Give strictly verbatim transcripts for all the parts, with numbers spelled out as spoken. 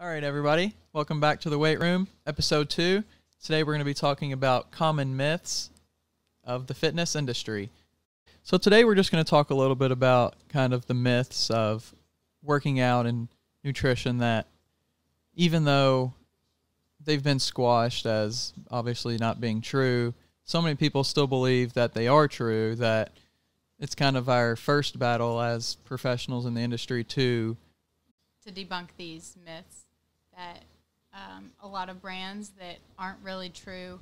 All right, everybody, welcome back to The Weight Room, episode two. Today we're going to be talking about common myths of the fitness industry. So today we're just going to talk a little bit about kind of the myths of working out and nutrition that, even though they've been squashed as obviously not being true, so many people still believe that they are true, that it's kind of our first battle as professionals in the industry to to debunk these myths. That um, a lot of brands that aren't really true,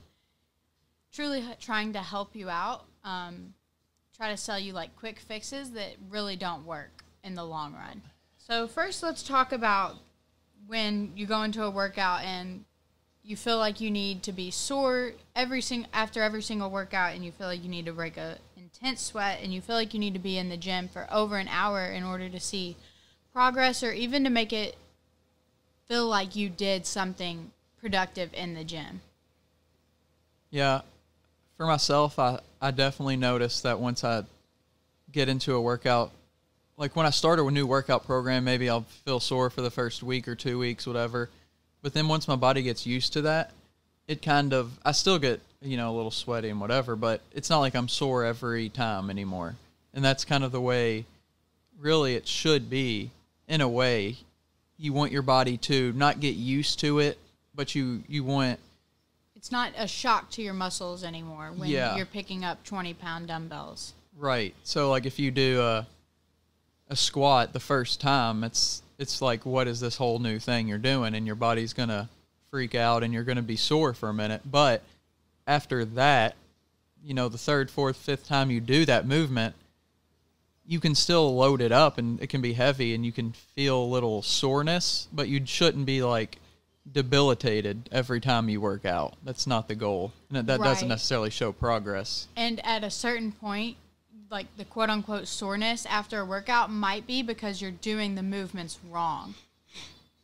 truly trying to help you out, um, try to sell you like quick fixes that really don't work in the long run. So first let's talk about when you go into a workout and you feel like you need to be sore every sing after every single workout, and you feel like you need to break a intense sweat, and you feel like you need to be in the gym for over an hour in order to see progress or even to make it feel like you did something productive in the gym. Yeah, for myself, I, I definitely noticed that once I get into a workout, like when I start a new workout program, maybe I'll feel sore for the first week or two weeks, whatever. But then once my body gets used to that, it kind of, I still get, you know, a little sweaty and whatever, but it's not like I'm sore every time anymore. And that's kind of the way really it should be, in a way. You want your body to not get used to it, but you, you want... It's not a shock to your muscles anymore when yeah. you're picking up twenty-pound dumbbells. Right. So, like, if you do a, a squat the first time, it's it's like, what is this whole new thing you're doing? And your body's going to freak out, and you're going to be sore for a minute. But after that, you know, the third, fourth, fifth time you do that movement, you can still load it up, and it can be heavy, and you can feel a little soreness, but you shouldn't be like debilitated every time you work out. That's not the goal. And that right. doesn't necessarily show progress. And at a certain point, like the quote unquote soreness after a workout might be because you're doing the movements wrong.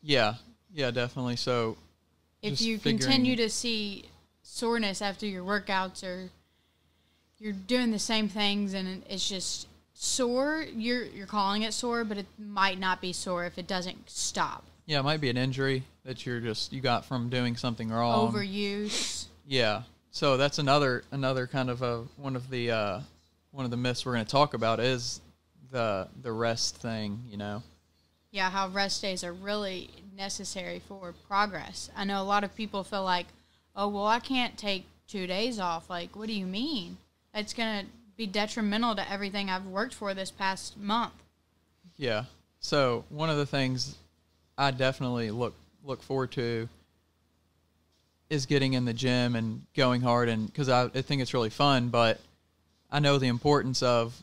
Yeah. Yeah, definitely. So if you continue to see soreness after your workouts, or you're doing the same things and it's just sore, you're you're calling it sore, but it might not be sore if it doesn't stop. Yeah, it might be an injury that you're just you got from doing something wrong. Overuse. Yeah, so that's another another kind of a one of the uh, one of the myths we're going to talk about is the the rest thing. You know. Yeah, how rest days are really necessary for progress. I know a lot of people feel like, oh well, I can't take two days off. Like, what do you mean? It's gonna be detrimental to everything I've worked for this past month. Yeah. So one of the things I definitely look look forward to is getting in the gym and going hard, and because I, I think it's really fun, but I know the importance of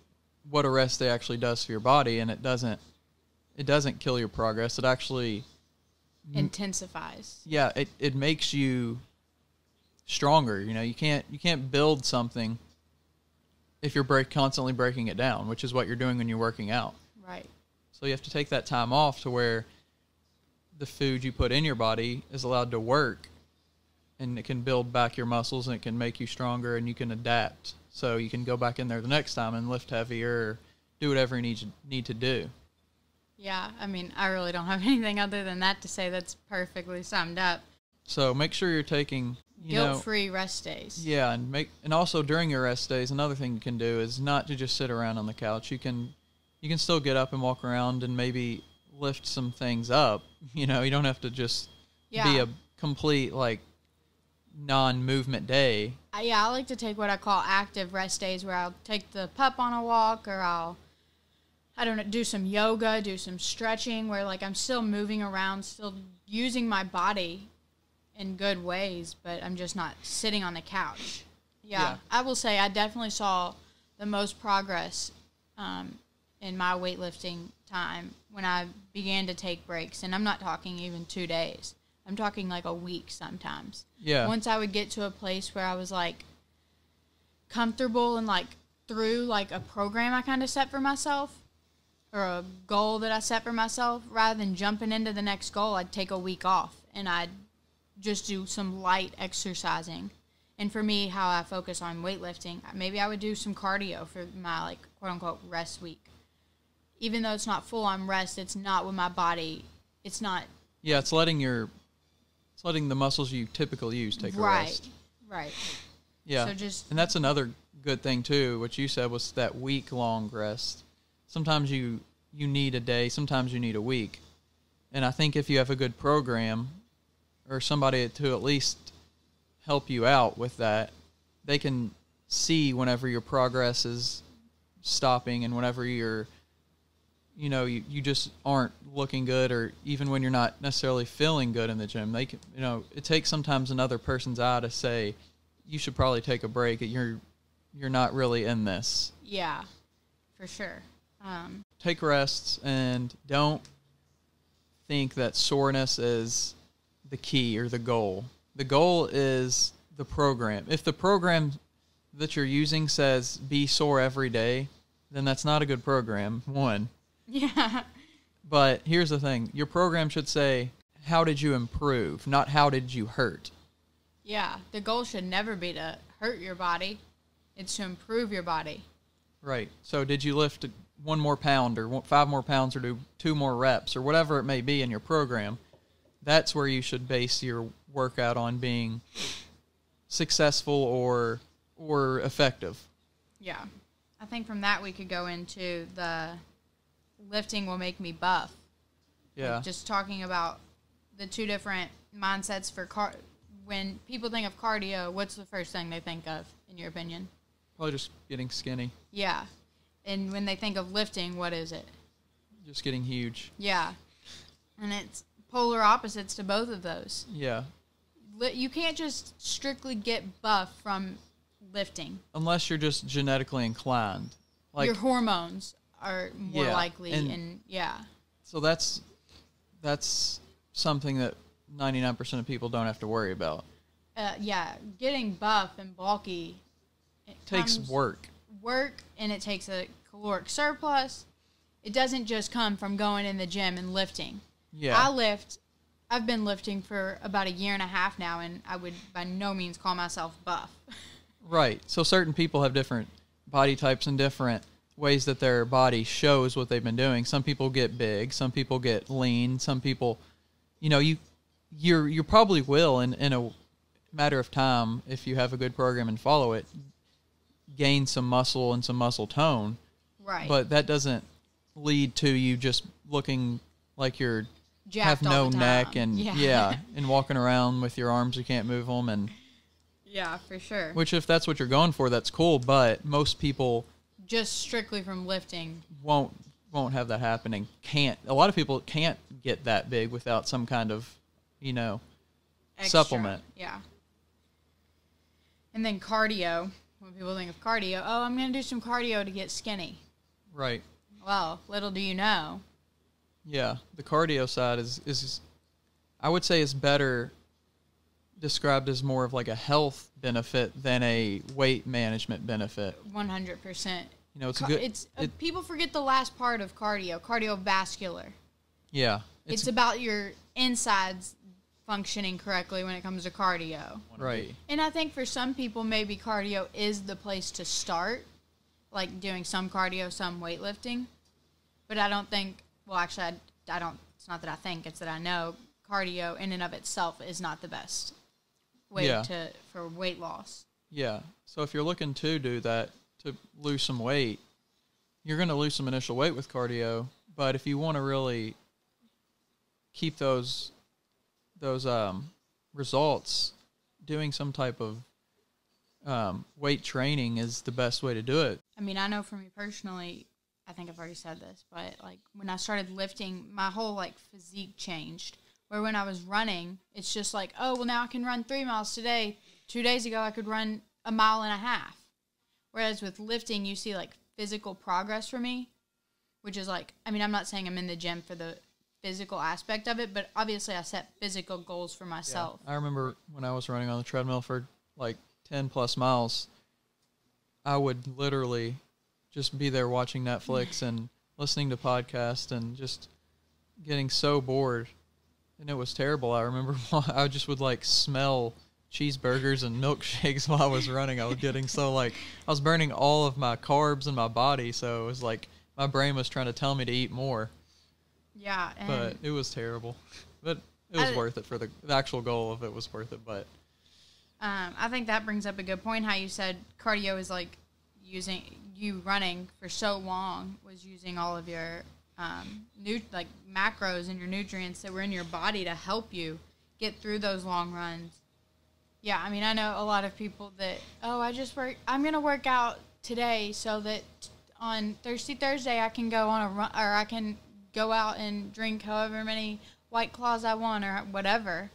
what a rest day actually does for your body, and it doesn't it doesn't kill your progress. It actually intensifies. Yeah, it, it makes you stronger. You know, you can't you can't build something if you're break, constantly breaking it down, which is what you're doing when you're working out. Right. So you have to take that time off to where the food you put in your body is allowed to work, and it can build back your muscles, and it can make you stronger, and you can adapt. So you can go back in there the next time and lift heavier, or do whatever you need, need to do. Yeah, I mean, I really don't have anything other than that to say. That's perfectly summed up. So make sure you're taking... guilt-free rest days. Yeah, and make and also during your rest days, another thing you can do is not to just sit around on the couch. You can you can still get up and walk around and maybe lift some things up. You know, you don't have to just yeah. be a complete like non-movement day. I, yeah, I like to take what I call active rest days, where I'll take the pup on a walk, or I'll I don't know, do some yoga, do some stretching, where like I'm still moving around, still using my body in good ways, but I'm just not sitting on the couch. Yeah, yeah. I will say I definitely saw the most progress um, in my weightlifting time when I began to take breaks, and I'm not talking even two days. I'm talking like a week sometimes. Yeah. Once I would get to a place where I was like comfortable and like through like a program I kind of set for myself, or a goal that I set for myself, rather than jumping into the next goal, I'd take a week off and I'd just do some light exercising. And for me, how I focus on weightlifting, maybe I would do some cardio for my, like, quote-unquote rest week. Even though it's not full-on rest, it's not what my body, it's not Yeah, it's letting your, it's letting the muscles you typically use take a rest. Right, right. Yeah, so just, and that's another good thing too. What you said was that week-long rest. Sometimes you you need a day. Sometimes you need a week. And I think if you have a good program or somebody to at least help you out with that, they can see whenever your progress is stopping and whenever you're, you know, you, you just aren't looking good, or even when you're not necessarily feeling good in the gym. They can, you know, it takes sometimes another person's eye to say, you should probably take a break. You're, you're not really in this. Yeah, for sure. Um, take rests and don't think that soreness is the key or the goal. The goal is the program. If the program that you're using says be sore every day, then that's not a good program, one. Yeah. But here's the thing. Your program should say, how did you improve, not how did you hurt. Yeah. The goal should never be to hurt your body. It's to improve your body. Right. So did you lift one more pound or five more pounds or do two more reps or whatever it may be in your program? That's where you should base your workout on being successful or or effective. Yeah. I think from that we could go into the lifting will make me buff. Yeah. Like just talking about the two different mindsets for car. When people think of cardio, what's the first thing they think of, in your opinion? Probably just getting skinny. Yeah. And when they think of lifting, what is it? Just getting huge. Yeah. And it's polar opposites to both of those. Yeah. You can't just strictly get buff from lifting. Unless you're just genetically inclined. Like your hormones are more yeah, likely, and, and yeah. So that's that's something that ninety-nine percent of people don't have to worry about. Uh, yeah, getting buff and bulky. It takes work. Work, and it takes a caloric surplus. It doesn't just come from going in the gym and lifting. Yeah. I lift. I've been lifting for about a year and a half now, and I would by no means call myself buff. Right. So certain people have different body types and different ways that their body shows what they've been doing. Some people get big. Some people get lean. Some people, you know, you you're, you probably will in, in a matter of time, if you have a good program and follow it, gain some muscle and some muscle tone. Right. But that doesn't lead to you just looking like you're jacked, have no neck and yeah. yeah, and walking around with your arms, you can't move them. And yeah, for sure. Which if that's what you're going for, that's cool. But most people just strictly from lifting won't, won't have that happening. Can't, a lot of people can't get that big without some kind of, you know, extra supplement. Yeah. And then cardio. When people think of cardio, oh, I'm going to do some cardio to get skinny. Right. Well, little do you know. Yeah, the cardio side is, is I would say, is better described as more of like a health benefit than a weight management benefit. one hundred percent. You know, it's Car good. It's, it, people forget the last part of cardio, cardiovascular. Yeah. It's, it's about your insides functioning correctly when it comes to cardio. Right. And I think for some people, maybe cardio is the place to start, like doing some cardio, some weightlifting. But I don't think, well, actually, I, I don't, it's not that I think, it's that I know cardio in and of itself is not the best way yeah. to for weight loss. Yeah. So if you're looking to do that, to lose some weight, you're going to lose some initial weight with cardio. But if you want to really keep those those um, results, doing some type of um, weight training is the best way to do it. I mean, I know for me personally, I think I've already said this, but like when I started lifting, my whole like physique changed. Where when I was running, it's just like, oh, well now I can run three miles today. Two days ago, I could run a mile and a half. Whereas with lifting, you see like physical progress for me, which is like, I mean, I'm not saying I'm in the gym for the physical aspect of it, but obviously I set physical goals for myself. Yeah. I remember when I was running on the treadmill for like ten plus miles, I would literally just be there watching Netflix and listening to podcasts and just getting so bored. And it was terrible. I remember I just would like smell cheeseburgers and milkshakes while I was running. I was getting so like, I was burning all of my carbs in my body. So it was like my brain was trying to tell me to eat more. Yeah, and but it was terrible. But it was I, worth it for the, the actual goal if it was worth it. But um, I think that brings up a good point. How you said cardio is like using you running for so long was using all of your um, nu- like macros and your nutrients that were in your body to help you get through those long runs. Yeah, I mean, I know a lot of people that, oh, I just work, I'm going to work out today so that on Thirsty Thursday I can go on a run, or I can go out and drink however many White Claws I want or whatever.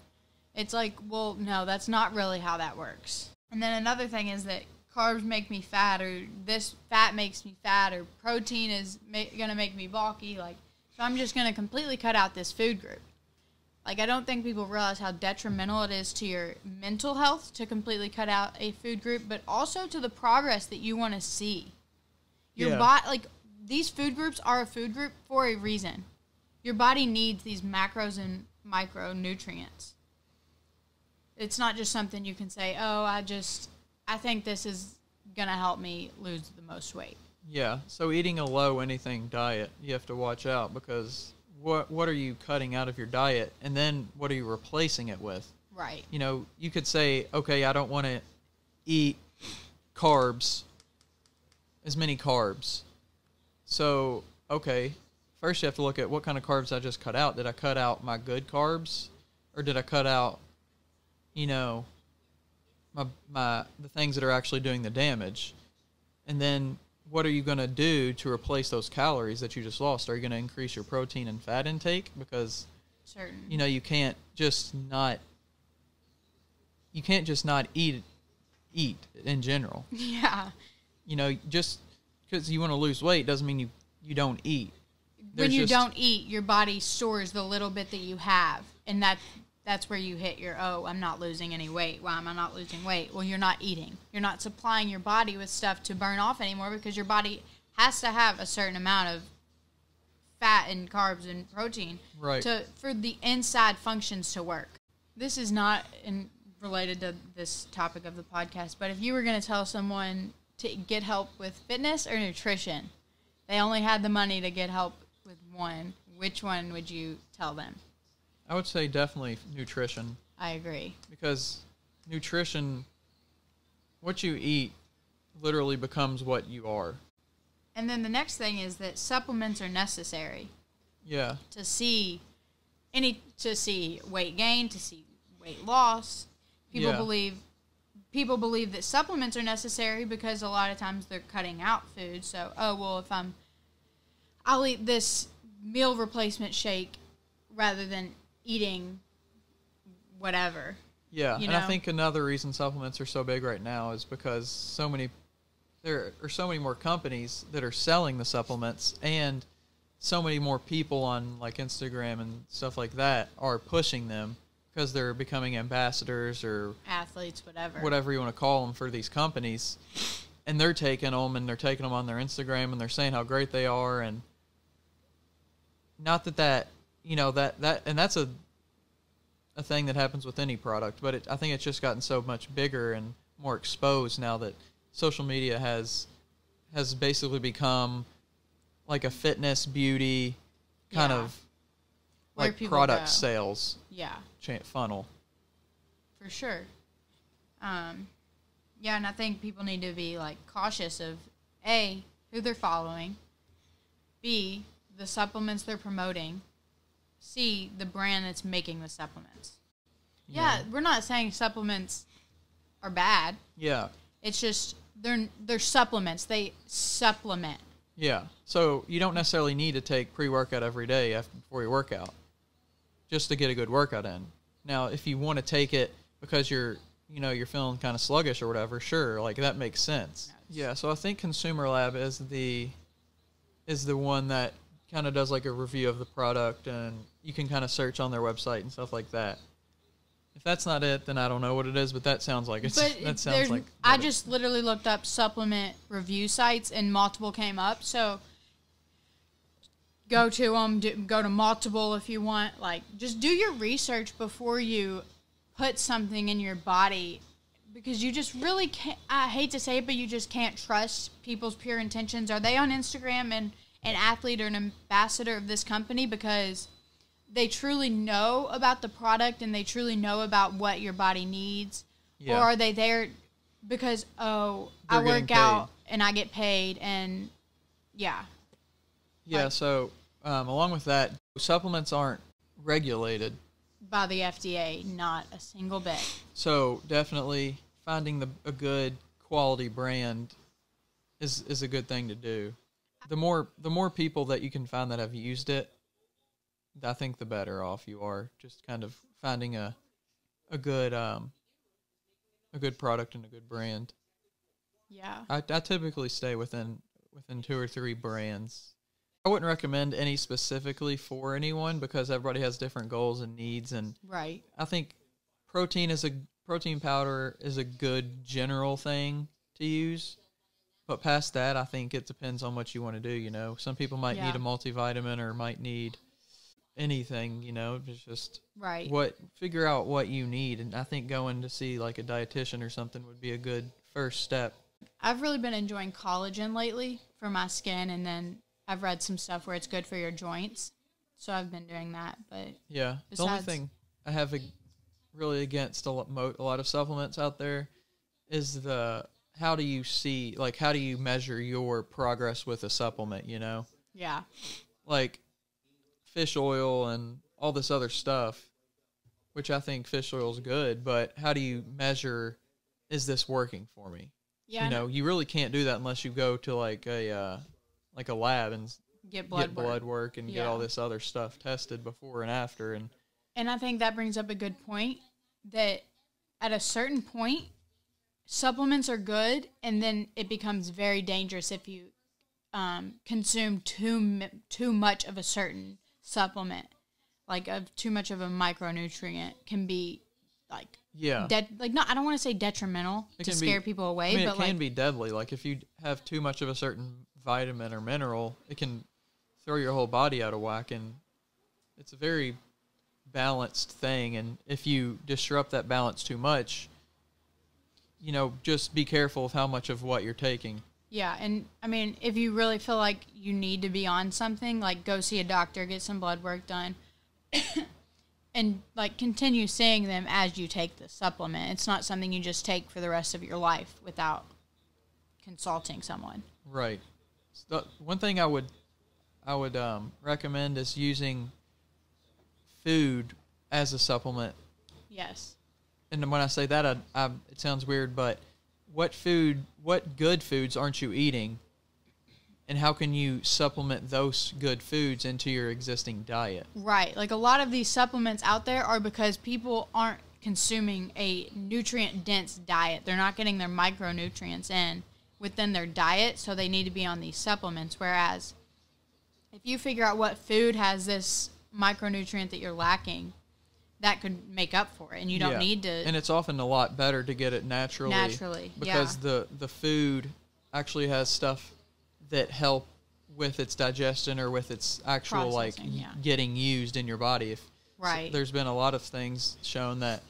It's like, well, no, that's not really how that works. And then another thing is that carbs make me fat, or this fat makes me fat, or protein is ma- going to make me bulky. Like, so I'm just going to completely cut out this food group. Like, I don't think people realize how detrimental it is to your mental health to completely cut out a food group, but also to the progress that you want to see. Your yeah. body, like, these food groups are a food group for a reason. Your body needs these macros and micronutrients. It's not just something you can say, oh, I just, I think this is going to help me lose the most weight. Yeah, so eating a low anything diet, you have to watch out because... What what are you cutting out of your diet, and then what are you replacing it with? Right. You know, you could say, okay, I don't want to eat carbs, as many carbs. So, okay, first you have to look at what kind of carbs I just cut out. Did I cut out my good carbs, or did I cut out, you know, my my the things that are actually doing the damage? And then what are you going to do to replace those calories that you just lost? Are you going to increase your protein and fat intake? Because, certain. you know, you can't just not, you can't just not eat, eat in general. Yeah. You know, just because you want to lose weight doesn't mean you, you don't eat. There's when you just, don't eat, your body stores the little bit that you have. And that that's where you hit your, oh, I'm not losing any weight. Why am I not losing weight? Well, you're not eating. You're not supplying your body with stuff to burn off anymore because your body has to have a certain amount of fat and carbs and protein right. to for the inside functions to work. This is not in, related to this topic of the podcast, but if you were going to tell someone to get help with fitness or nutrition, they only had the money to get help with one, which one would you tell them? I would say definitely nutrition. I agree. Because nutrition, what you eat literally becomes what you are. And then the next thing is that supplements are necessary. Yeah. To see any to see weight gain, to see weight loss. People yeah. believe people believe that supplements are necessary because a lot of times they're cutting out food. So, oh, well, if I'm I'll eat this meal replacement shake rather than eating whatever. Yeah, you know? And I think another reason supplements are so big right now is because so many there are so many more companies that are selling the supplements, and so many more people on like Instagram and stuff like that are pushing them because they're becoming ambassadors or athletes, whatever. Whatever you want to call them for these companies. And they're taking them and they're taking them on their Instagram and they're saying how great they are, and not that that You know, that, that and that's a a thing that happens with any product, but it, I think it's just gotten so much bigger and more exposed now that social media has has basically become like a fitness, beauty kind yeah. of like product go. sales yeah. funnel. For sure. Um, yeah, and I think people need to be like cautious of A, who they're following, B, the supplements they're promoting, see the brand that's making the supplements. Yeah. yeah, we're not saying supplements are bad. Yeah. It's just they're they're supplements. They supplement. Yeah. So you don't necessarily need to take pre-workout every day after, before your workout just to get a good workout in. Now, if you want to take it because you're, you know, you're feeling kind of sluggish or whatever, sure, like that makes sense. Nice. Yeah, so I think Consumer Lab is the is the one that kind of does like a review of the product, and you can kind of search on their website and stuff like that. If that's not it, then I don't know what it is, but that sounds like it's, but that sounds like I just literally looked up supplement review sites and multiple came up. So go to them, do, go to multiple if you want. Like, just do your research before you put something in your body, because you just really can't, I hate to say it, but you just can't trust people's pure intentions. Are they on Instagram and an athlete or an ambassador of this company because they truly know about the product and they truly know about what your body needs? Yeah. Or are they there because, oh, They're I work out and I get paid and, yeah. Yeah, like, so um, along with that, supplements aren't regulated. By the F D A, not a single bit. So definitely finding the, a good quality brand is is a good thing to do. The more the more people that you can find that have used it, I think the better off you are. Just kind of finding a a good um a good product and a good brand. Yeah. I, I typically stay within within two or three brands. I wouldn't recommend any specifically for anyone because everybody has different goals and needs, and right. I think protein is a protein powder is a good general thing to use, but past that, I think it depends on what you want to do. You know, some people might yeah. need a multivitamin or might need anything. You know, it's just right. What figure out what you need, and I think going to see like a dietitian or something would be a good first step. I've really been enjoying collagen lately for my skin, and then I've read some stuff where it's good for your joints, so I've been doing that. But yeah, the only thing I have a, really against a lot, a lot of supplements out there is the how do you see, like how do you measure your progress with a supplement, you know? Yeah. Like fish oil and all this other stuff, which I think fish oil is good, but how do you measure, is this working for me? Yeah. You know, you really can't do that unless you go to like a... Uh, like a lab and get blood, get blood work. work and yeah. get all this other stuff tested before and after. And and I think that brings up a good point that at a certain point, supplements are good, and then it becomes very dangerous if you um, consume too too much of a certain supplement, like of too much of a micronutrient can be like yeah like not I don't want to say detrimental it to scare be, people away. I mean, but it can like, be deadly. Like if you have too much of a certain vitamin or mineral, it can throw your whole body out of whack, and it's a very balanced thing, and if you disrupt that balance too much, you know, just be careful of how much of what you're taking. Yeah, and I mean, if you really feel like you need to be on something, like go see a doctor, get some blood work done, and like continue seeing them as you take the supplement. It's not something you just take for the rest of your life without consulting someone. Right. The one thing I would I would um, recommend is using food as a supplement. Yes. And when I say that, I, I, it sounds weird, but what food, what good foods aren't you eating, and how can you supplement those good foods into your existing diet? Right. Like a lot of these supplements out there are because people aren't consuming a nutrient-dense diet. They're not getting their micronutrients in within their diet, so they need to be on these supplements. Whereas if you figure out what food has this micronutrient that you're lacking, that could make up for it, and you don't yeah. need to. And it's often a lot better to get it naturally. Naturally, because yeah. the, the food actually has stuff that help with its digestion or with its actual processing, like yeah. getting used in your body. If right. So there's been a lot of things shown that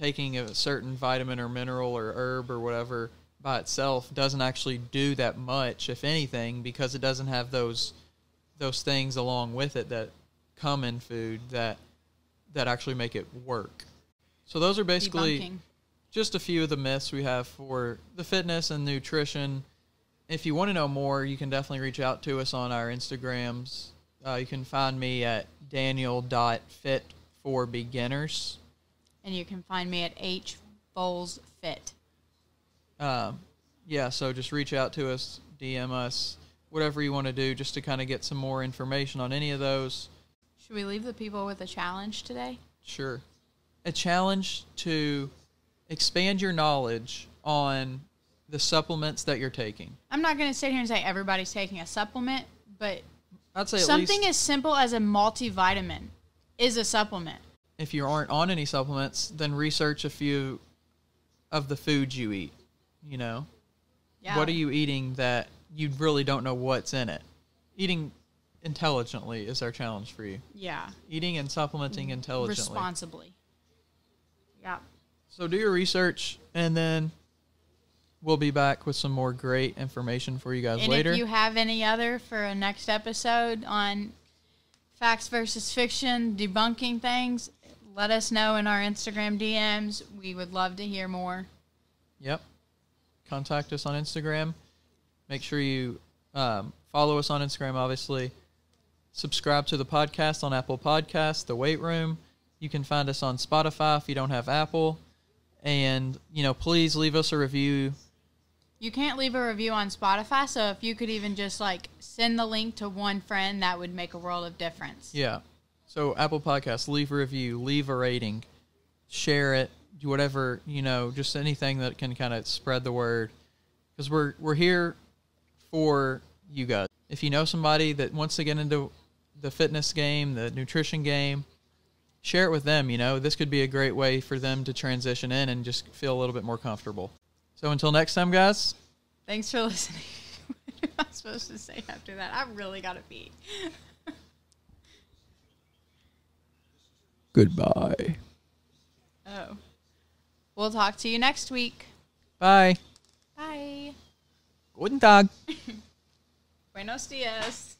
taking a certain vitamin or mineral or herb or whatever by itself doesn't actually do that much, if anything, because it doesn't have those those things along with it that come in food that that actually make it work. So those are basically debunking just a few of the myths we have for the fitness and nutrition. If you want to know more, you can definitely reach out to us on our Instagrams. Uh, you can find me at daniel dot fit for beginners, and you can find me at H Bowls Fit. Um, yeah, so just reach out to us, D M us, whatever you want to do, just to kind of get some more information on any of those. Should we leave the people with a challenge today? Sure. A challenge to expand your knowledge on the supplements that you're taking. I'm not going to sit here and say everybody's taking a supplement, but I'd say something as simple as a multivitamin is a supplement. If you aren't on any supplements, then research a few of the foods you eat. You know, yeah. What are you eating that you really don't know what's in it? Eating intelligently is our challenge for you. Yeah. Eating and supplementing intelligently. Responsibly. Yeah. So do your research, and then we'll be back with some more great information for you guys and later. If you have any other for a next episode on facts versus fiction, debunking things, let us know in our Instagram D Ms. We would love to hear more. Yep. Contact us on Instagram. Make sure you um, follow us on Instagram, obviously. Subscribe to the podcast on Apple Podcasts, The Weight Room. You can find us on Spotify if you don't have Apple. And, you know, please leave us a review. You can't leave a review on Spotify, so if you could even just, like, send the link to one friend, that would make a world of difference. Yeah. So Apple Podcasts, leave a review, leave a rating, share it, do whatever, you know, just anything that can kind of spread the word. Because we're, we're here for you guys. If you know somebody that wants to get into the fitness game, the nutrition game, share it with them, you know. This could be a great way for them to transition in and just feel a little bit more comfortable. So until next time, guys. Thanks for listening. What am I supposed to say after that? I really got to pee. Goodbye. Oh. We'll talk to you next week. Bye. Bye. Guten Tag. Buenos dias.